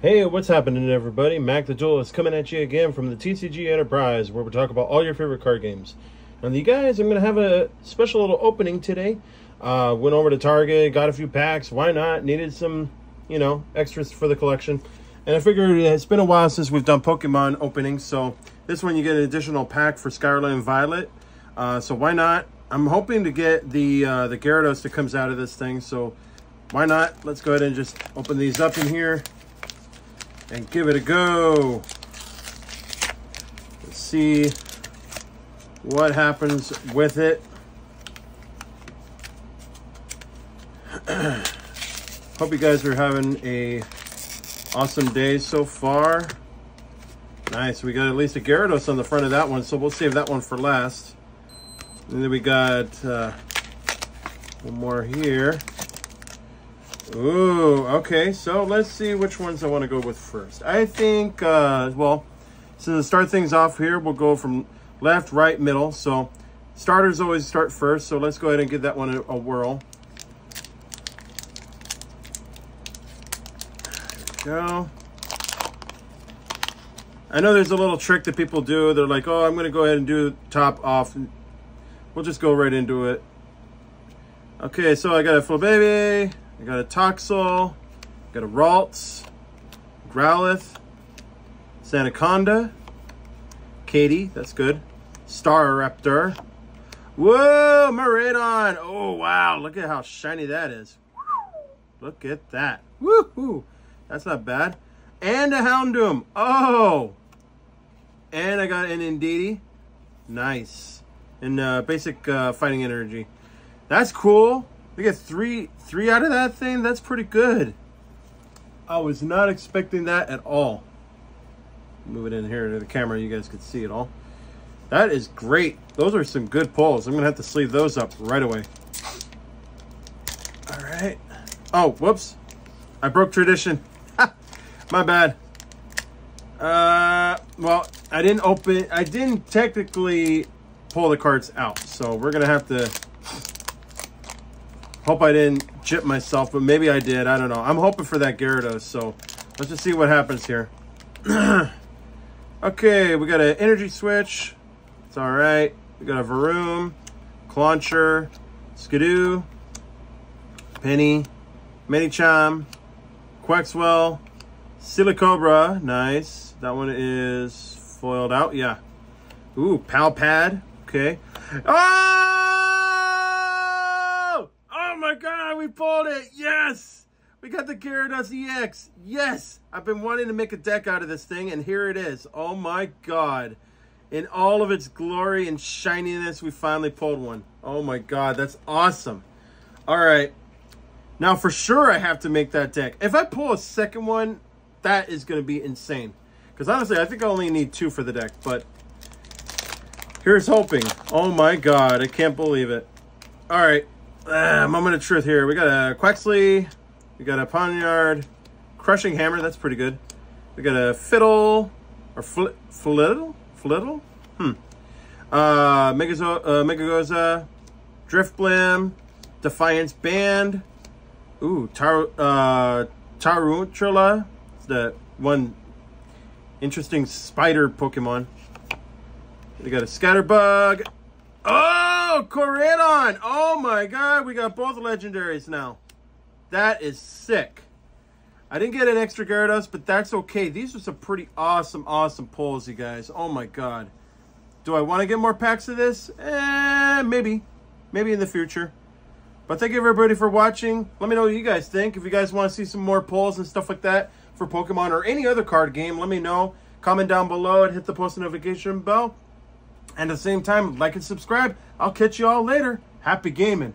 Hey, what's happening everybody? Mac the Duelist coming at you again from the TCG Enterprise, where we talk about all your favorite card games. And you guys, I'm going to have a special little opening today. Went over to Target, got a few packs, why not? Needed some, you know, extras for the collection. And I figured it's been a while since we've done Pokemon openings, so this one you get an additional pack for Scarlet and Violet. So why not? I'm hoping to get the Gyarados that comes out of this thing, so why not? Let's go ahead and just open these up in here and give it a go. Let's see what happens with it. Hope you guys are having a awesome day so far. Nice, we got at least a Gyarados on the front of that one, so we'll save that one for last. And then we got one more here. Ooh, okay, so let's see which ones I want to go with first. I think, well, so to start things off here, we'll go from left, right, middle. So starters always start first, so let's go ahead and give that one a whirl. There we go. I know there's a little trick that people do. They're like, oh, I'm going to go ahead and do top off. We'll just go right into it. Okay, so I got a Flittle. I got a Toxel, got a Raltz, Growlithe, Sanaconda, Katie, that's good, Staraptor, whoa, Maradon, oh wow, look at how shiny that is, look at that, woohoo, that's not bad, and a Houndoom, oh, and I got an Indeedee, nice, and basic fighting energy, that's cool. We got three out of that thing. That's pretty good. I was not expecting that at all. Move it in here to the camera. You guys could see it all. That is great. Those are some good pulls. I'm going to have to sleeve those up right away. All right. Oh, whoops. I broke tradition. My bad. Well, I didn't technically pull the cards out. So we're going to have to... Hope I didn't jip myself, but maybe I did. I don't know. I'm hoping for that Gyarados, so let's just see what happens here. Okay, we got an energy switch. It's all right. We got a Varum, Clauncher, Skidoo, Penny, Manicham, Quexwell, Silicobra. Nice. That one is foiled out. Yeah. Ooh, Pal pad. Okay. Ah! Oh my god, we pulled it. Yes, we got the Gyarados ex. Yes, I've been wanting to make a deck out of this thing, and here it is. Oh my god, in all of its glory and shininess, we finally pulled one. Oh my god, that's awesome. All right, now for sure I have to make that deck. If I pull a second one, that is going to be insane, because honestly I think I only need two for the deck, but here's hoping. Oh my god, I can't believe it. All right, moment of truth here. We got a Quexly, we got a Pawniard, Crushing Hammer, that's pretty good. We got a Flittle, or Flittle? Mega Goza, Drifblim, Defiance Band, ooh, Tarountula, it's the one interesting spider Pokemon. We got a Scatterbug, oh! Koraidon! Oh my god, we got both legendaries now. That is sick. I didn't get an extra Gyarados, but that's okay. These are some pretty awesome pulls, you guys. Oh my god. Do I want to get more packs of this? Maybe. Maybe in the future. But thank you everybody for watching. Let me know what you guys think. If you guys want to see some more pulls and stuff like that for Pokemon or any other card game, let me know. Comment down below and hit the post notification bell. And at the same time, like and subscribe. I'll catch you all later. Happy gaming.